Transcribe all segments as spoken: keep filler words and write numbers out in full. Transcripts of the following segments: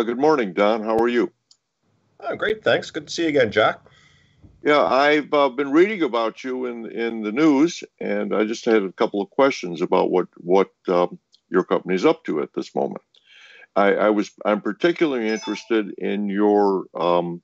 Uh, good morning, Don. How are you? Oh, great, thanks. Good to see you again, Jack. Yeah, I've uh, been reading about you in in the news, and I just had a couple of questions about what what um, your company's up to at this moment. I, I was I'm particularly interested in your um,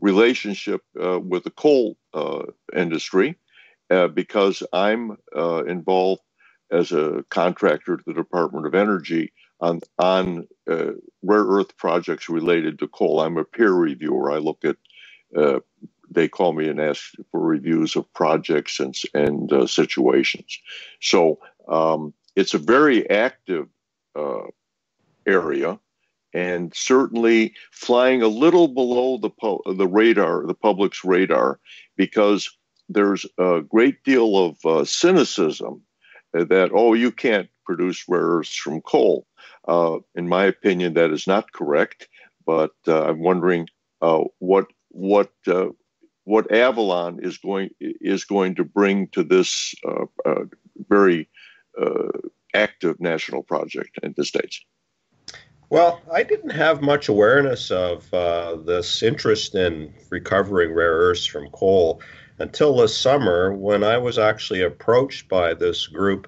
relationship uh, with the coal uh, industry uh, because I'm uh, involved as a contractor to the Department of Energy on on uh, rare earth projects related to coal. I'm a peer reviewer. I look at uh, they call me and ask for reviews of projects and and uh, situations. So um, it's a very active Uh, area, and certainly flying a little below the po the radar, the public's radar, because there's a great deal of uh, cynicism that, oh, you can't produce rare earths from coal. Uh, in my opinion, that is not correct. But uh, I'm wondering uh, what what uh, what Avalon is going is going to bring to this uh, uh, very uh, active national project in the States. Well, I didn't have much awareness of uh, this interest in recovering rare earths from coal until this summer, when I was actually approached by this group,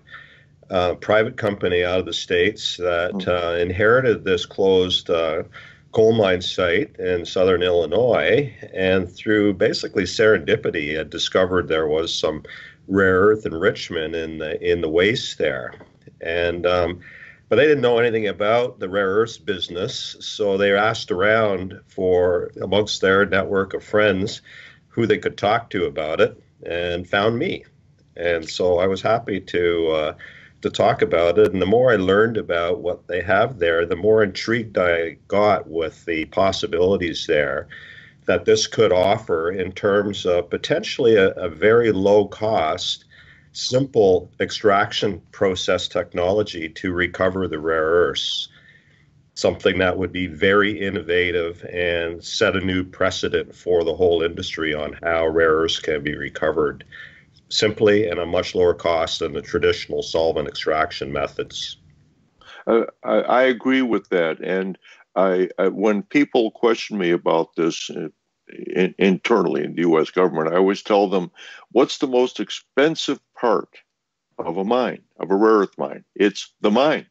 uh, private company out of the States that uh, inherited this closed uh, coal mine site in southern Illinois, and through basically serendipity had discovered there was some rare earth enrichment in the, in the waste there. And um, but they didn't know anything about the rare earths business, so they asked around for, amongst their network of friends, who they could talk to about it, and found me. And so I was happy to uh, to talk about it. And the more I learned about what they have there, the more intrigued I got with the possibilities there that this could offer in terms of potentially a, a very low cost, simple extraction process technology to recover the rare earths, something that would be very innovative and set a new precedent for the whole industry on how rare earths can be recovered simply and at a much lower cost than the traditional solvent extraction methods. Uh, I, I agree with that. And I, I, when people question me about this uh, in, internally in the U S government, I always tell them, what's the most expensive part of a mine, of a rare earth mine? It's the mine.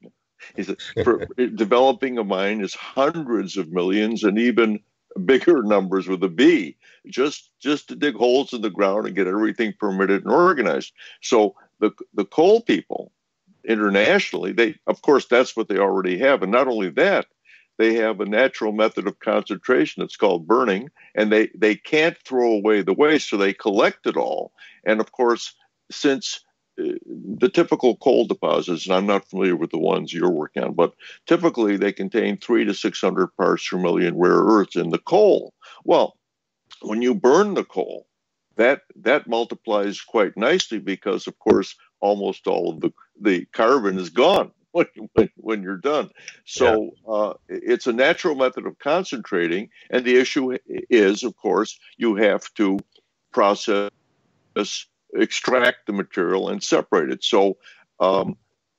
It's, for developing a mine is hundreds of millions, and even bigger numbers with a B, just just to dig holes in the ground and get everything permitted and organized. So the the coal people internationally, they of course that's what they already have, and not only that, they have a natural method of concentration that's called burning, and they, they can't throw away the waste, so they collect it all. And, of course, since uh, the typical coal deposits, and I'm not familiar with the ones you're working on, but typically they contain three to six hundred parts per million rare earths in the coal. Well, when you burn the coal, that, that multiplies quite nicely because, of course, almost all of the, the carbon is gone When, when you're done. So yeah. uh, it's a natural method of concentrating. And the issue is, of course, you have to process, extract the material and separate it. So um,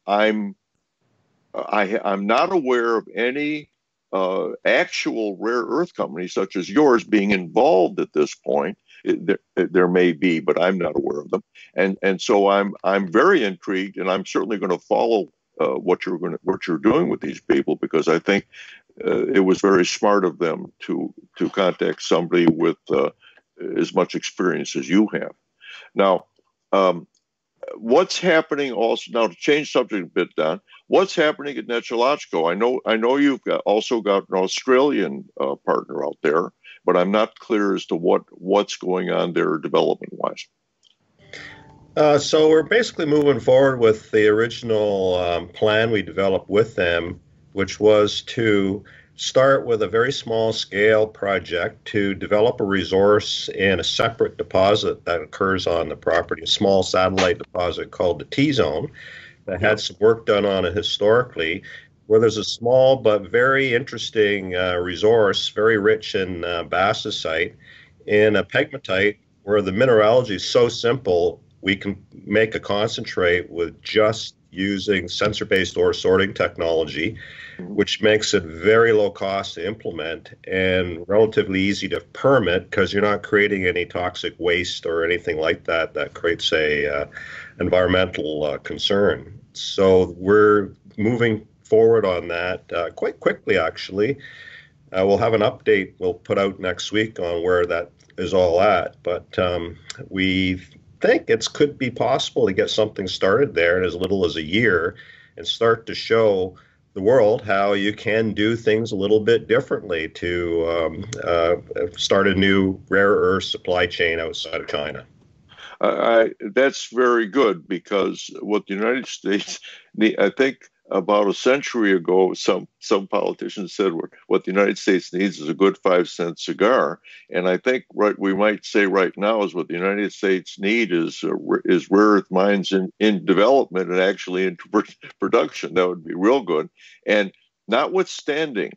I'm, I, I'm not aware of any uh, actual rare earth company such as yours being involved at this point. There, there may be, but I'm not aware of them. And, and so I'm, I'm very intrigued, and I'm certainly going to follow Uh, what you're going, what you're doing with these people, because I think uh, it was very smart of them to to contact somebody with uh, as much experience as you have. Now, um, what's happening also now, to change subject a bit, Don? What's happening at Nechalacho? I know I know you've got, also got an Australian uh, partner out there, but I'm not clear as to what what's going on there development wise. Uh, so we're basically moving forward with the original um, plan we developed with them, which was to start with a very small scale project to develop a resource in a separate deposit that occurs on the property, a small satellite deposit called the T zone that had some work done on it historically, where there's a small but very interesting uh, resource, very rich in uh, bastnaesite, in a pegmatite where the mineralogy is so simple we can make a concentrate with just using sensor-based ore sorting technology, which makes it very low cost to implement and relatively easy to permit because you're not creating any toxic waste or anything like that that creates a uh, environmental uh, concern. So we're moving forward on that uh, quite quickly, actually. Uh, we'll have an update we'll put out next week on where that is all at, but um, we think it could be possible to get something started there in as little as a year and start to show the world how you can do things a little bit differently to um, uh, start a new rare earth supply chain outside of China. Uh, I, that's very good, because what the United States, I think about a century ago, some some politicians said what, what the United States needs is a good five-cent cigar. And I think what we might say right now is what the United States need is, uh, is rare earth mines in, in development and actually into production. That would be real good. And notwithstanding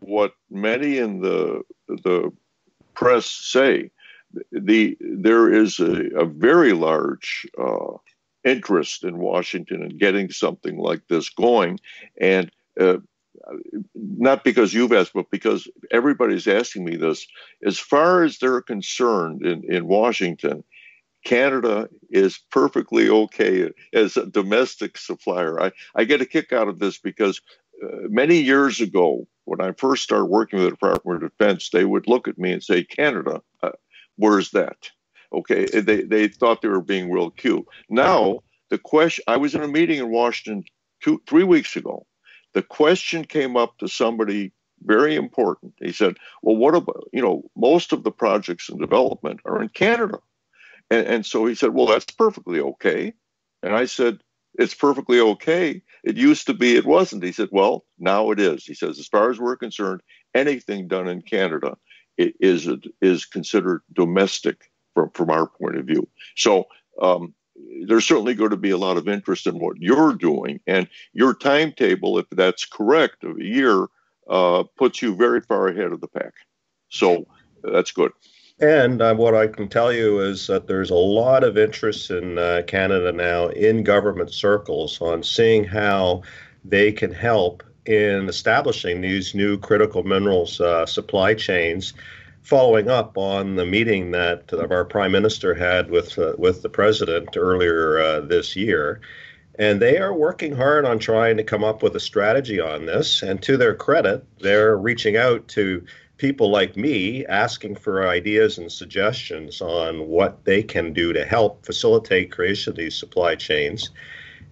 what many in the, the press say, the there is a, a very large uh, interest in Washington in getting something like this going. And uh, not because you've asked, but because everybody's asking me this. As far as they're concerned in, in Washington, Canada is perfectly okay as a domestic supplier. I, I get a kick out of this because uh, many years ago, when I first started working with the Department of Defense, they would look at me and say, Canada, uh, where's that? Okay, they, they thought they were being real cute. Now, the question, I was in a meeting in Washington two, three weeks ago. The question came up to somebody very important. They said, well, what about, you know, most of the projects in development are in Canada. And, and so he said, well, that's perfectly okay. And I said, it's perfectly okay. It used to be, it wasn't. He said, well, now it is. He says, as far as we're concerned, anything done in Canada is, is considered domestic. From, from our point of view. So um, there's certainly going to be a lot of interest in what you're doing, and your timetable, if that's correct, of a year, uh, puts you very far ahead of the pack. So uh, that's good. And uh, what I can tell you is that there's a lot of interest in uh, Canada now in government circles on seeing how they can help in establishing these new critical minerals uh, supply chains, following up on the meeting that uh, our Prime Minister had with uh, with the President earlier uh, this year. And they are working hard on trying to come up with a strategy on this. And to their credit, they're reaching out to people like me, asking for ideas and suggestions on what they can do to help facilitate creation of these supply chains.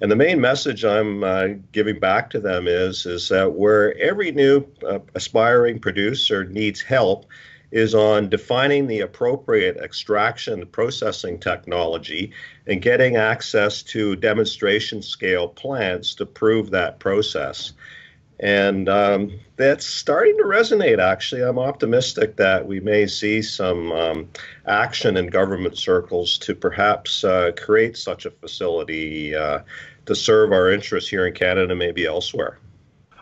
And the main message I'm uh, giving back to them is, is that where every new uh, aspiring producer needs help, is on defining the appropriate extraction processing technology and getting access to demonstration scale plants to prove that process. And um, that's starting to resonate, actually. I'm optimistic that we may see some um, action in government circles to perhaps uh, create such a facility uh, to serve our interests here in Canada, maybe elsewhere.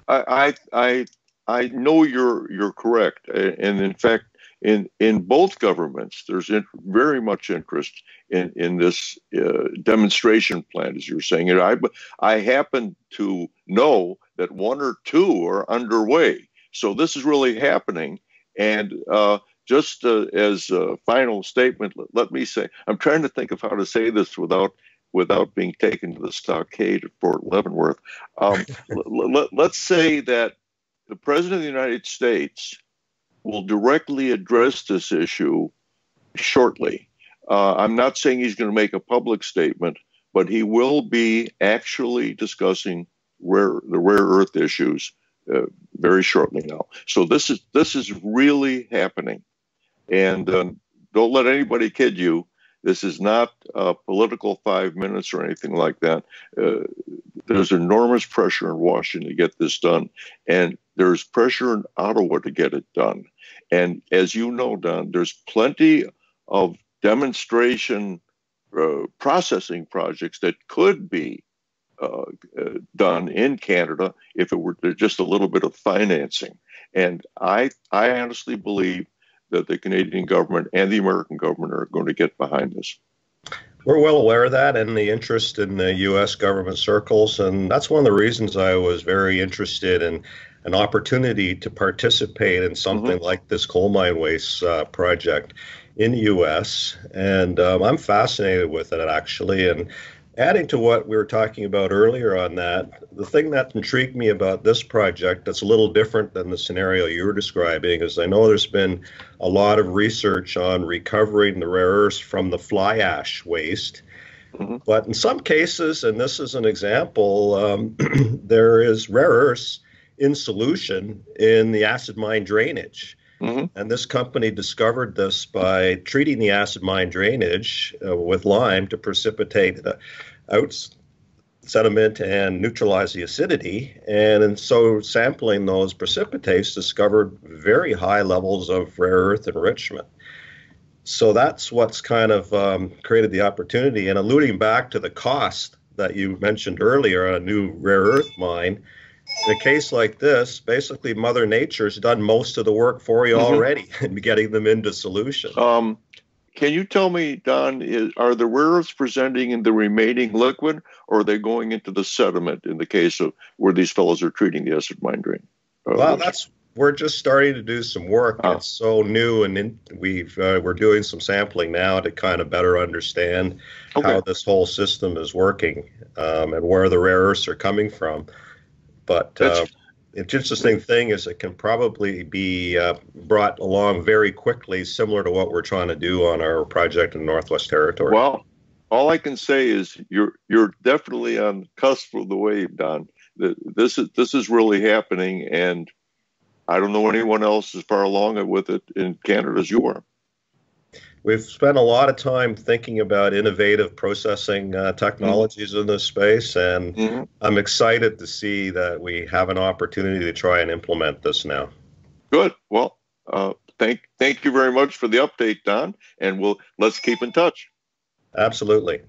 I, I, I know you're, you're correct, and in fact, In in both governments, there's in, very much interest in in this uh, demonstration plant, as you're saying. And I I happen to know that one or two are underway, so this is really happening. And uh, just uh, as a final statement, let, let me say, I'm trying to think of how to say this without without being taken to the stockade at Fort Leavenworth. Um, let, let, let's say that the President of the United States will directly address this issue shortly. Uh, I'm not saying he's going to make a public statement, but he will be actually discussing rare, the rare earth issues uh, very shortly now. So this is this is really happening, and um, don't let anybody kid you. This is not uh, political five minutes or anything like that. Uh, there's enormous pressure in Washington to get this done, and there's pressure in Ottawa to get it done. And as you know, Don, there's plenty of demonstration uh, processing projects that could be uh, uh, done in Canada if it were just a little bit of financing. And I, I honestly believe that the Canadian government and the American government are going to get behind this. We're well aware of that and the interest in the U S government circles, and that's one of the reasons I was very interested in an opportunity to participate in something mm-hmm. like this coal mine waste uh, project in the U S, and um, I'm fascinated with it, actually. And adding to what we were talking about earlier on that, the thing that intrigued me about this project that's a little different than the scenario you were describing is I know there's been a lot of research on recovering the rare earths from the fly ash waste. Mm-hmm. But in some cases, and this is an example, um, there is rare earths in solution in the acid mine drainage. Mm-hmm. And this company discovered this by treating the acid mine drainage uh, with lime to precipitate the out sediment and neutralize the acidity. And, and so sampling those precipitates discovered very high levels of rare earth enrichment. So that's what's kind of um, created the opportunity. And alluding back to the cost that you mentioned earlier on a new rare earth mine, in a case like this, basically Mother Nature's done most of the work for you already in getting them into solution. Um, can you tell me, Don, is, are the rare earths presenting in the remaining liquid, or are they going into the sediment in the case of where these fellows are treating the acid mine drain? Uh, well, that's we're just starting to do some work. Ah. It's so new, and in, we've uh, we're doing some sampling now to kind of better understand okay. how this whole system is working um, and where the rare earths are coming from. But uh, it's an interesting thing is it can probably be uh, brought along very quickly, similar to what we're trying to do on our project in Northwest Territory. Well, all I can say is you're you're definitely on the cusp of the wave, Don. This is this is really happening, and I don't know anyone else as far along with it in Canada as you are. We've spent a lot of time thinking about innovative processing uh, technologies mm-hmm. in this space, and mm-hmm. I'm excited to see that we have an opportunity to try and implement this now. Good. Well, uh, thank thank you very much for the update, Don, and we'll let's keep in touch. Absolutely.